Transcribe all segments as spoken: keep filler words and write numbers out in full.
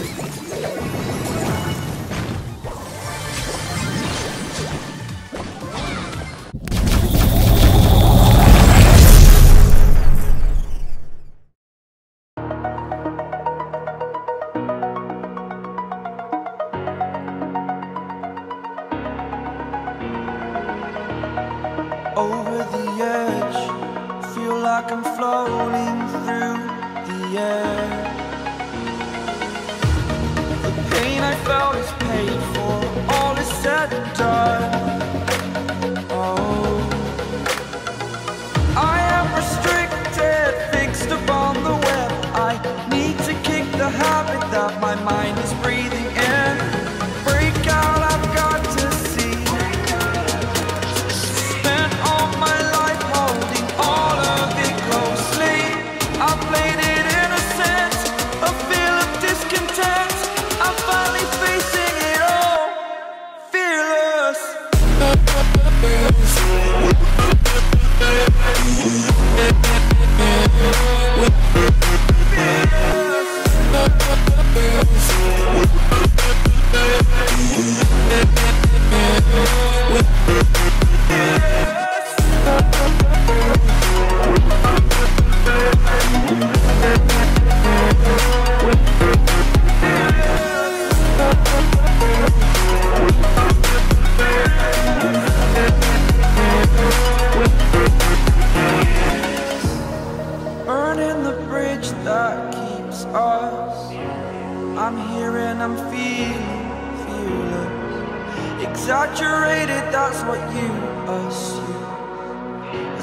Over the edge, feel like I'm floating through the air. The pain I felt is paid for, all is said and done. Oh, I am restricted, fixed upon the web. I need to kick the habit that my mind is breathing in. Break out, I've got to see. Spent all my life holding all of it closely. I played it innocent, a feel of discontent. I'm finally facing it all, fearless. That keeps us. I'm here and I'm feeling fearless. Exaggerated, that's what you assume. The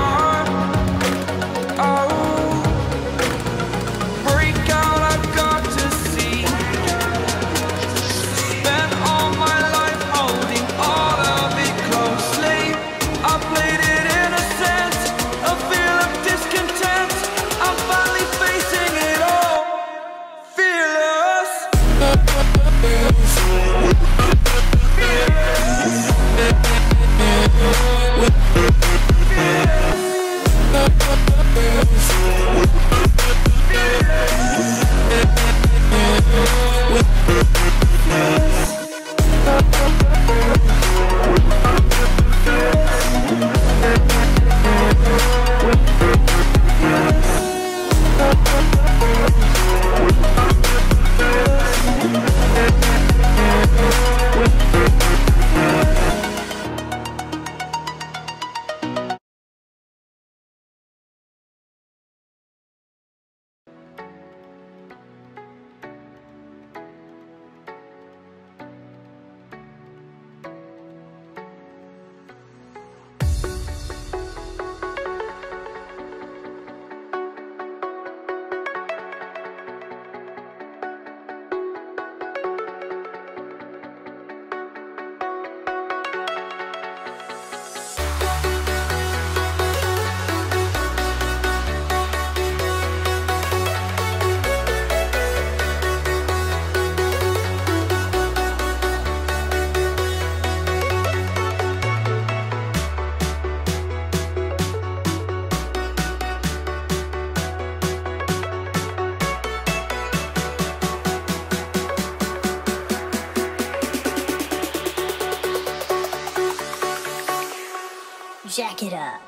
Jack it up.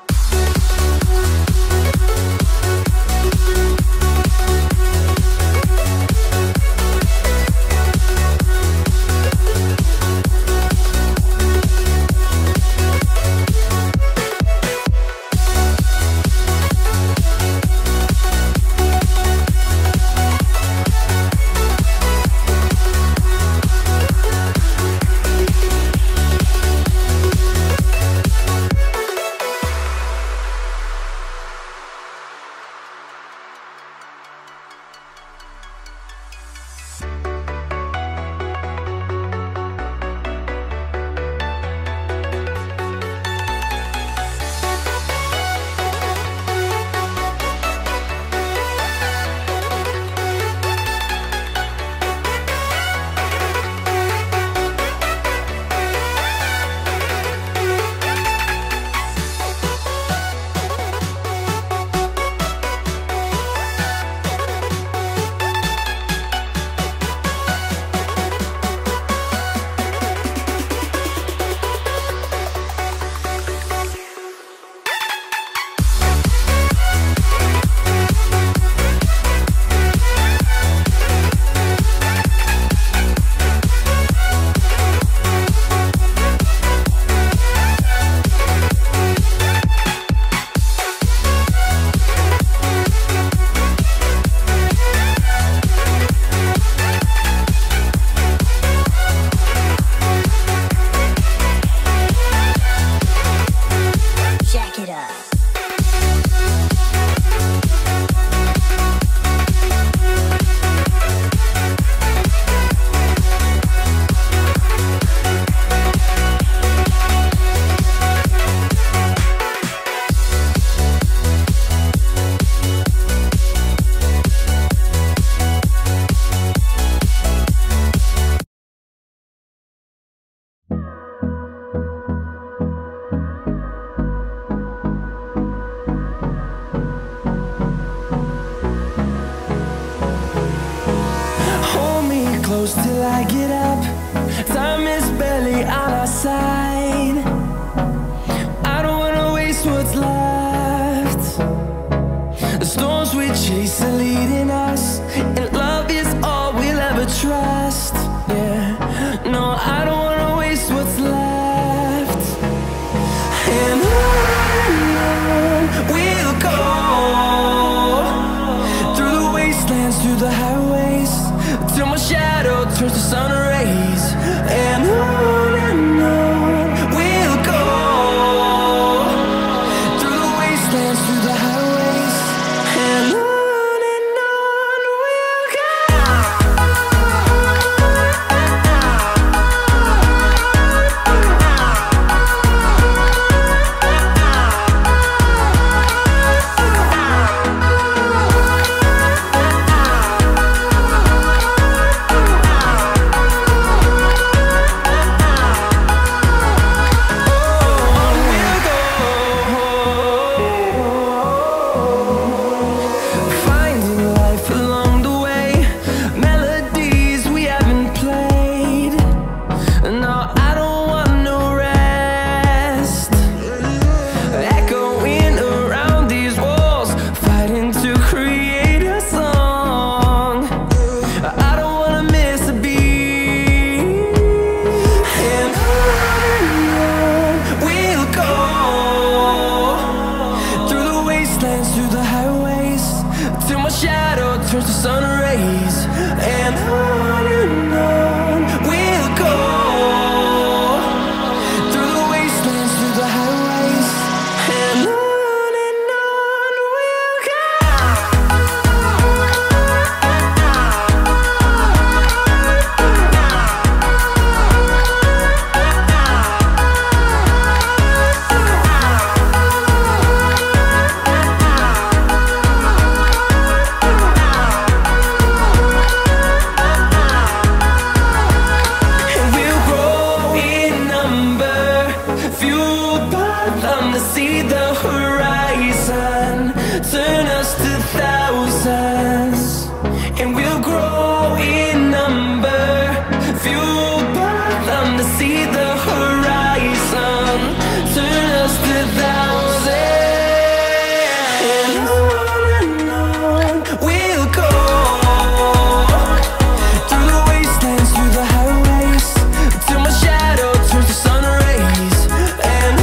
I get up, time is barely on our side. I don't wanna waste what's left. The storms we chase are leading us, and love is all we'll ever trust. Yeah, no, I don't wanna waste what's left. And on we'll go, through the wastelands, through the highways, till my shadow turns to sun rays. And on and on we'll go, through the wastelands, through the highways, and on and on we'll go. Turns to sun rays, and on and on we'll go, through the wastelands, through the highways, and on and on we'll go. To see the horizon, turn us to thousands, and we'll grow in number, fueled by them. To see the horizon, turn us to thousands, and on and on we'll go, through the wastelands, through the highways, till my shadow turns to sun rays, and on.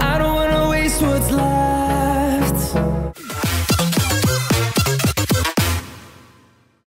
I don't wanna waste what's left.